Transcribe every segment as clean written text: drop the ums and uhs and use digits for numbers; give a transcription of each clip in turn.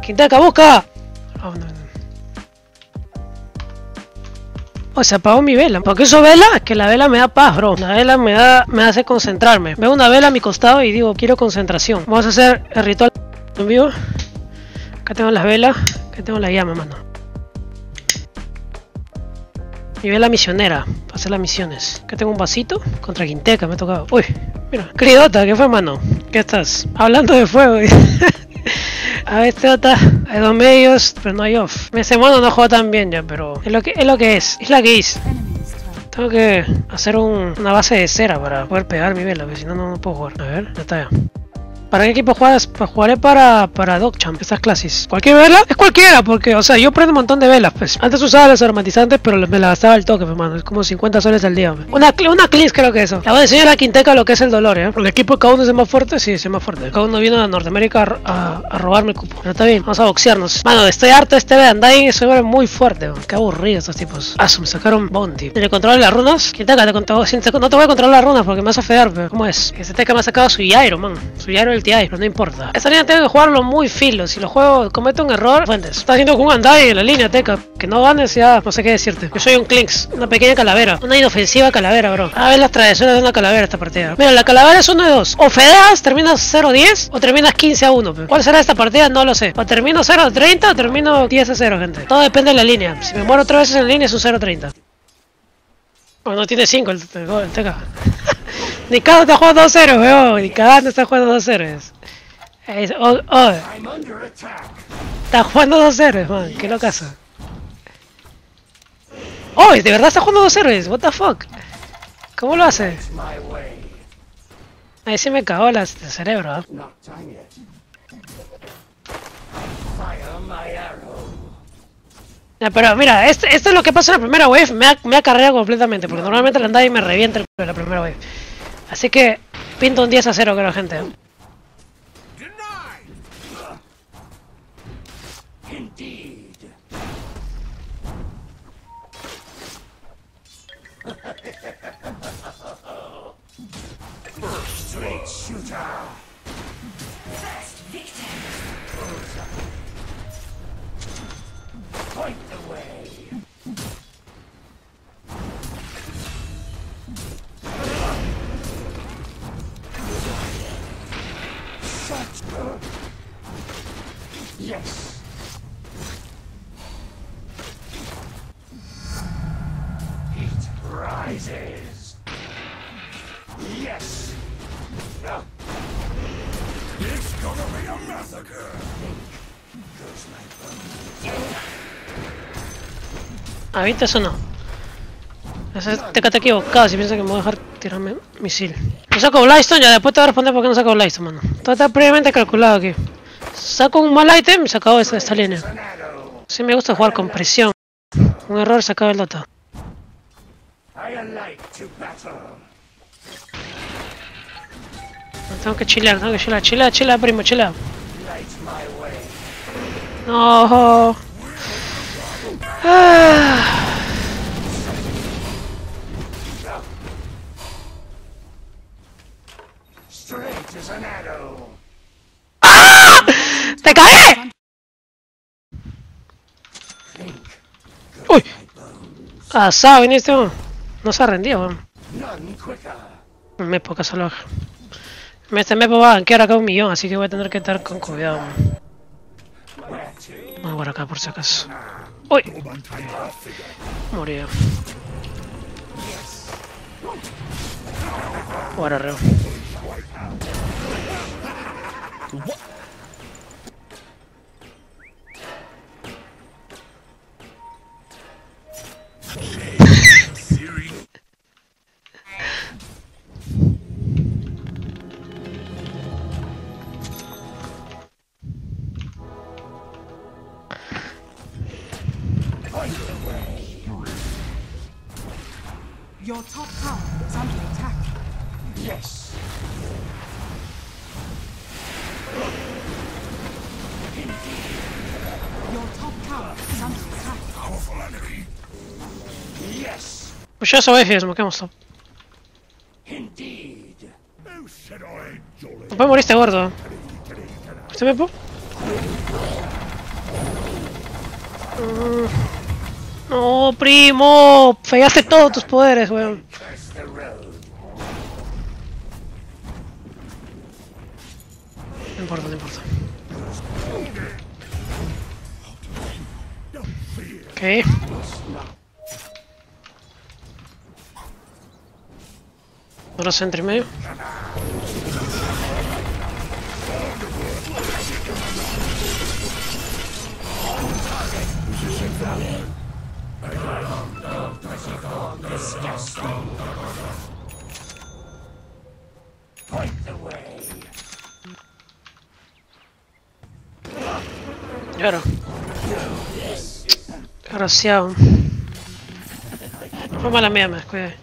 ¡Kinteka, busca! Oh, no, no. Oh, se apagó mi vela. ¿Por qué uso vela? Es que la vela me da paz, bro. La vela me hace concentrarme. Veo una vela a mi costado y digo, quiero concentración. Vamos a hacer el ritual en vivo. Acá tengo las velas. Acá tengo la llama, mano. Mi vela misionera, para hacer las misiones. Acá tengo un vasito contra Kinteka, me ha tocado. Uy, mira. Cridota, ¿qué fue, mano? ¿Qué estás? Hablando de fuego. A ver, Teota, hay dos medios, pero no hay off. Ese mono no juega tan bien ya, pero es lo que es. Tengo que hacer una base de cera para poder pegar mi vela, porque si no, no puedo jugar. A ver, ya está ya. ¿Para qué equipo juegas? Pues jugaré para Dogchamp, estas clases. ¿Cualquier vela? Es cualquiera, porque, o sea, yo prendo un montón de velas, pues. Antes usaba los aromatizantes, pero me las gastaba al toque, hermano. Es como 50 soles al día, man. Una clips creo que eso. La voy a enseñar a Kinteka lo que es el dolor, ¿eh? El equipo cada uno es más fuerte, sí, es más fuerte. Cada uno vino a Norteamérica a robarme el cupo. Pero está bien, vamos a boxearnos. Mano, estoy harto este de Andai, se vuelve muy fuerte, man. Qué aburrido estos tipos. Ah, me sacaron Bounty. ¿Te controlas las runas? Kinteka, no te voy a controlar las runas porque me vas a fear, pero ¿cómo es? Este Teca me ha sacado su Yairo, man. Su Yairo pero no importa. Esta línea tengo que jugarlo muy filo. Si lo juego, cometo un error. Fuentes. Está haciendo un andai en la línea, Teca. Que no ganes ya. No sé qué decirte. Yo soy un Klinks. Una pequeña calavera. Una inofensiva calavera, bro. A ver las tradiciones de una calavera esta partida. Mira, la calavera es uno de dos. O fedeas, terminas 0-10 o terminas 15-1. Pero ¿cuál será esta partida? No lo sé. O termino 0-30 o termino 10-0, gente. Todo depende de la línea. Si me muero 3 veces en la línea es un 0-30. Bueno, no tiene 5 el Teca. Ni cada está jugando 2-0, weón. Ni cada está jugando 2-0. Oh. Está jugando 2-0, man. Qué locazo. Oh, de verdad está jugando 2-0. What the fuck. ¿Cómo lo hace? Ahí sí me cagó el cerebro, ¿eh? Pero mira, esto es lo que pasa en la primera wave. Me ha cargado completamente. Porque normalmente el andai me revienta en la primera wave. Así que pinto un 10-0 creo, gente. Yes. Heat rises. Yes. No. It's gonna be a massacre. Goes my phone. ¿Ahorita eso no? Teca, te he equivocado si piensas que me voy a dejar tirarme misil. No saco Blightstone, ya después te voy a responder por qué no saco Blightstone, mano. Todo está previamente calculado aquí. Saco un mal item y se acabó esta línea. Sí me gusta jugar con presión. Un error se acaba el dota. Tengo que chilear, chila, primo, chila. No. ¡Ah! ¡Te caí! ¡Uy! ¡Asado, viniste! No se ha rendido, weón. Mepo, casa loja. Este mepo va a banquear acá 1 millón, así que voy a tener que estar con cuidado, weón. Voy a jugar acá por si acaso. ¡Uy! Murió. Ahora reo. Your top tower is under attack. Yes. Your top tower is under attack. Powerful enemy. Yes. Push us away here, smokeamos top. Indeed. Oh, said I jolly. Papá, moriste gordo. ¿Usted me po? No, primo. Fallaste todos tus poderes, weón. No importa, no importa. Ok. Ahora se entra y medio. Claro. Desgraciado. Fue mala mía, me descuidé.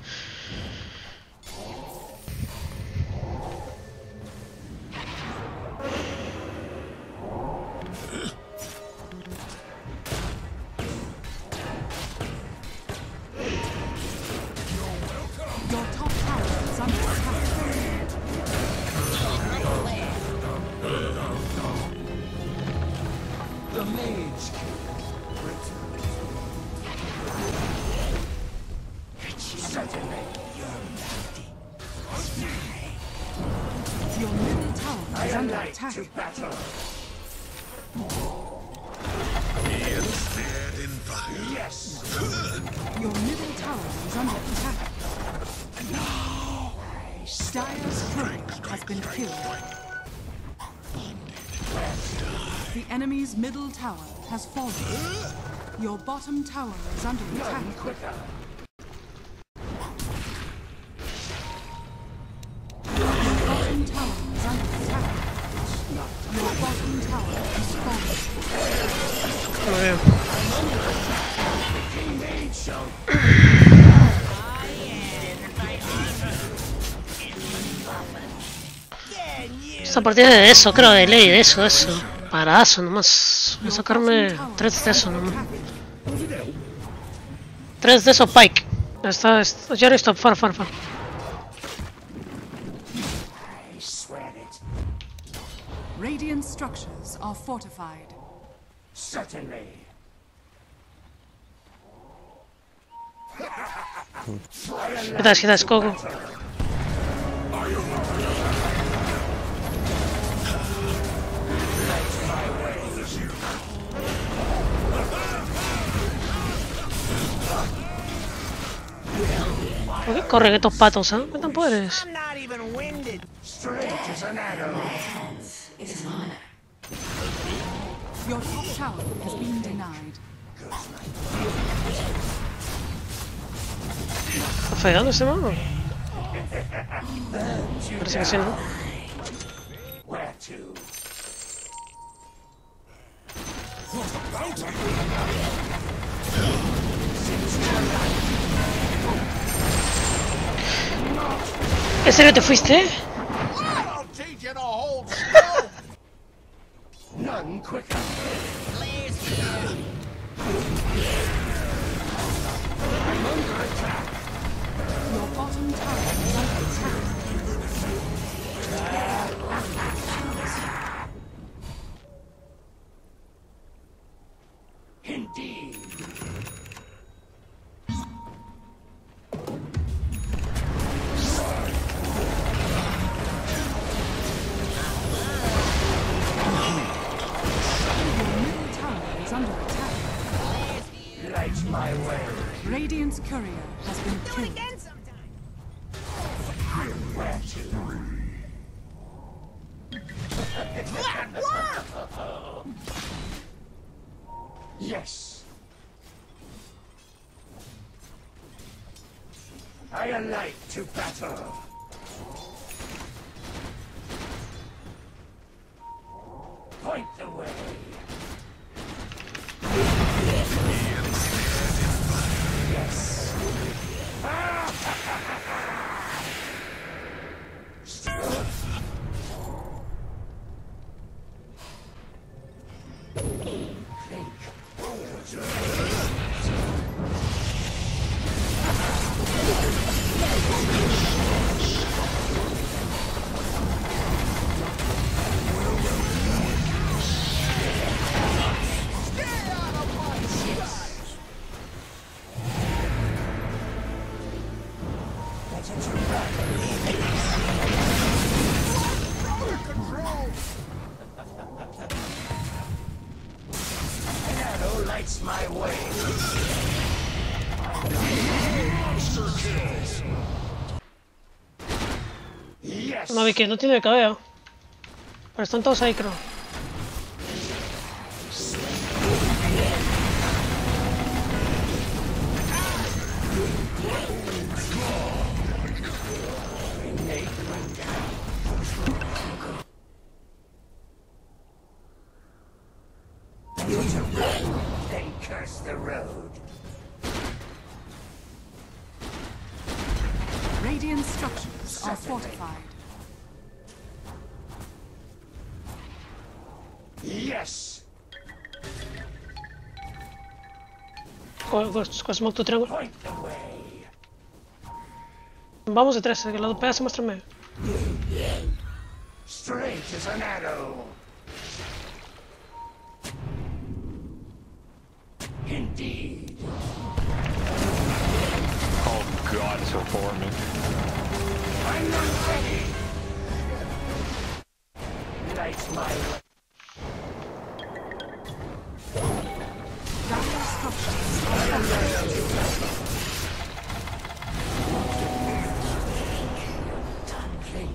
Your bottom tower is under attack. Your bottom tower is under attack. Your bottom tower is falling. Esta partida de eso, creo, de ley, de eso. Parazo nomás. Voy a sacarme 3 de eso nomás. 3 de eso, Pike. Está. Ya listo, far. Radiant structures are fortified. Certainly. Qué tal, Coco. ¿Por qué corren estos patos, eh? ¿Cuántos poderes? ¿Está fallando ese mano? Parece que sí, ¿no? ¿En serio te fuiste? lights my way. Monster kills. Yes. No, Vicky, no tiene cabello. Pero están todos ahí, creo. Smoke tu triángulo. Vamos de tres, que lo pegas y muéstrame.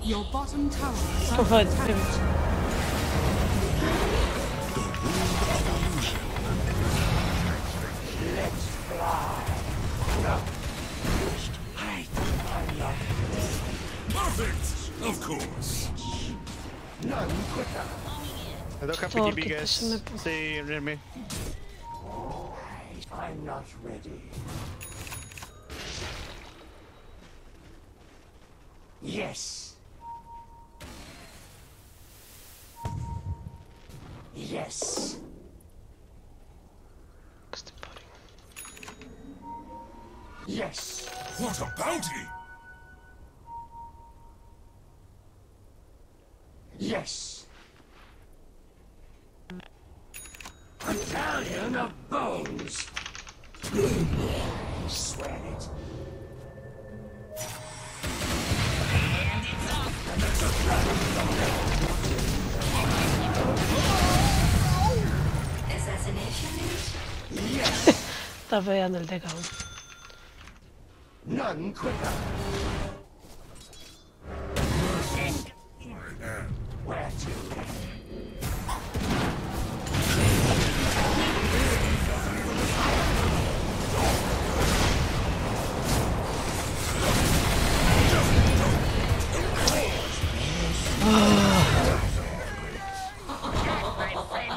Your bottom tower is under attack. Let's fly. No. Perfect, of course. None quicker. I don't have to give you guys. Stay near me. I'm not ready. Yes. Yes. Yes. What a bounty. Yes. Battalion of bones. Swear it. And it's off. Está pegando el teca. None quicker. Where to?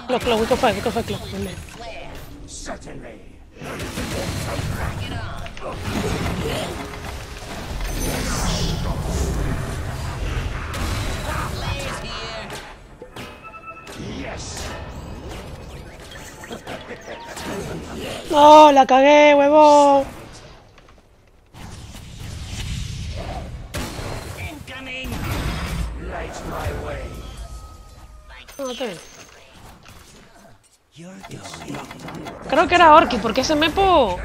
Clock, clock, we go five, clock. Certainly. Yes. No, la cagué, huevo. Incoming. Light my way. No, está bien. Creo que era Orki, porque ese Mepo...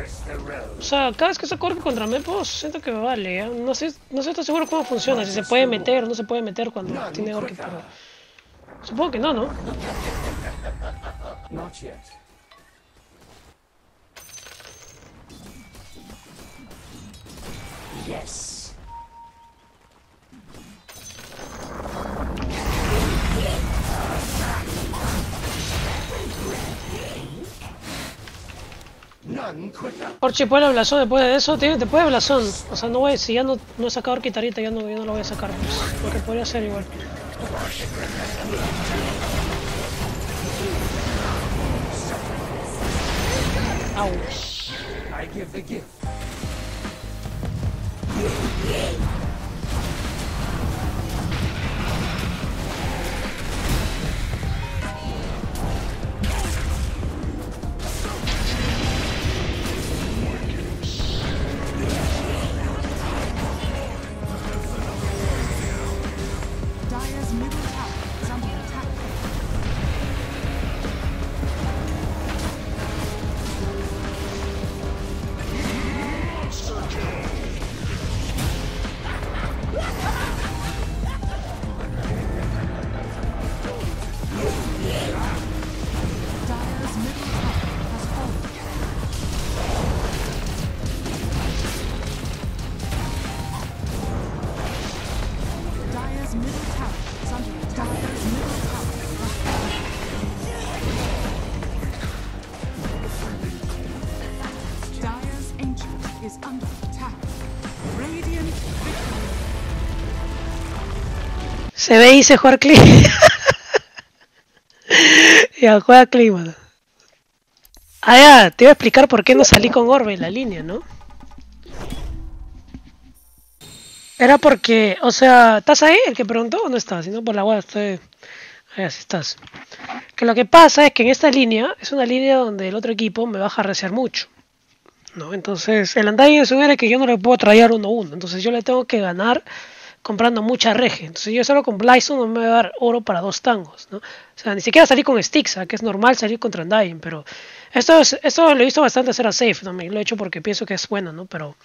O sea, cada vez que saco Orki contra Mepo, siento que me vale, ¿eh? No sé, estoy seguro cómo funciona, si se puede meter o no se puede meter cuando tiene Orki, pero... Supongo que no, ¿no? Yes. Orchi puede el blasón, después de eso te puede blasón. O sea, no voy, si ya no he sacado Orquitarita, ya no lo voy a sacar. Pues, lo que podría ser igual. Au. Se ve y dice jugar clima. Ya, juega clima. Ah, ya, te iba a explicar por qué no salí con Orbe en la línea, ¿no? Era porque, o sea, ¿estás ahí? El que preguntó o no estás, sino por la web, estoy... Ahí sí estás. Que lo que pasa es que en esta línea, es una línea donde el otro equipo me va a jarrasear mucho, ¿no? Entonces, el andar y el subir es que yo no le puedo traiar 1-1, entonces yo le tengo que ganar comprando mucha rege. Entonces yo solo con Blyson no me voy a dar oro para dos tangos, ¿no? O sea, ni siquiera salí con Stixa, que es normal salir contra Undying, pero esto lo he visto bastante hacer a Safe, también lo he hecho porque pienso que es bueno, ¿no? Pero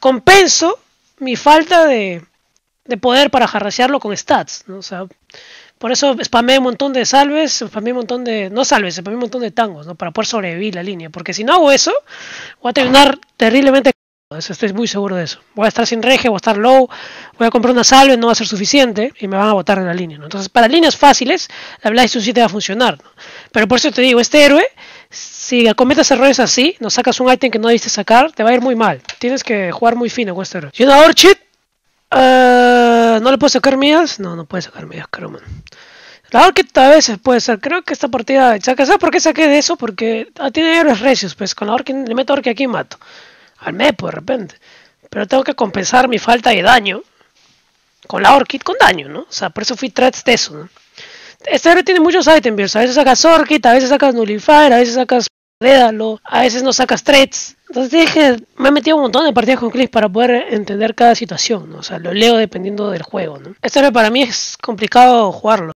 compenso mi falta de poder para jarrasearlo con stats, ¿no? O sea, por eso spameé un montón de salves, spameé un montón de... No salves, spameé un montón de tangos, ¿no? Para poder sobrevivir la línea, porque si no hago eso, voy a terminar terriblemente... Estoy muy seguro de eso. Voy a estar sin rege, voy a estar low, voy a comprar una salve, no va a ser suficiente y me van a botar de la línea, ¿no? Entonces, para líneas fáciles, la Blyson sí te va a funcionar, ¿no? Pero por eso te digo, este héroe, si cometes errores así, no sacas un ítem que no debiste sacar, te va a ir muy mal. Tienes que jugar muy fino con este héroe. Y una Orchid, ¿no le puedo sacar mías? No, no puede sacar mías, creo, man. La Orchid a veces puede ser, creo que esta partida... ¿Sabes por qué saqué de eso? Porque tiene héroes recios, pues con la Orchid, le meto Orchid aquí y mato al Mepo de repente, pero tengo que compensar mi falta de daño con la Orchid con daño, ¿no? O sea, por eso fui threats de eso, ¿no? Este héroe tiene muchos items, a veces sacas Orchid, a veces sacas Nullifier, a veces sacas Dédalo, a veces no sacas threats. Entonces dije, me he metido un montón de partidas con Clips para poder entender cada situación, ¿no? O sea, lo leo dependiendo del juego, ¿no? Este héroe para mí es complicado jugarlo.